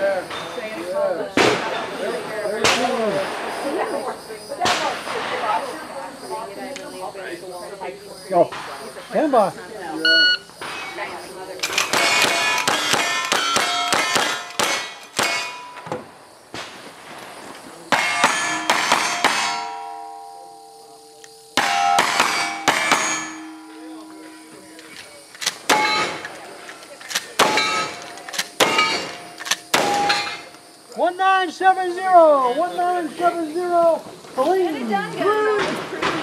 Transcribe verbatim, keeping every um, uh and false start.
Yeah. Saying yeah. All this. Go. Stand by. one nine seven zero, one nine seven zero, police.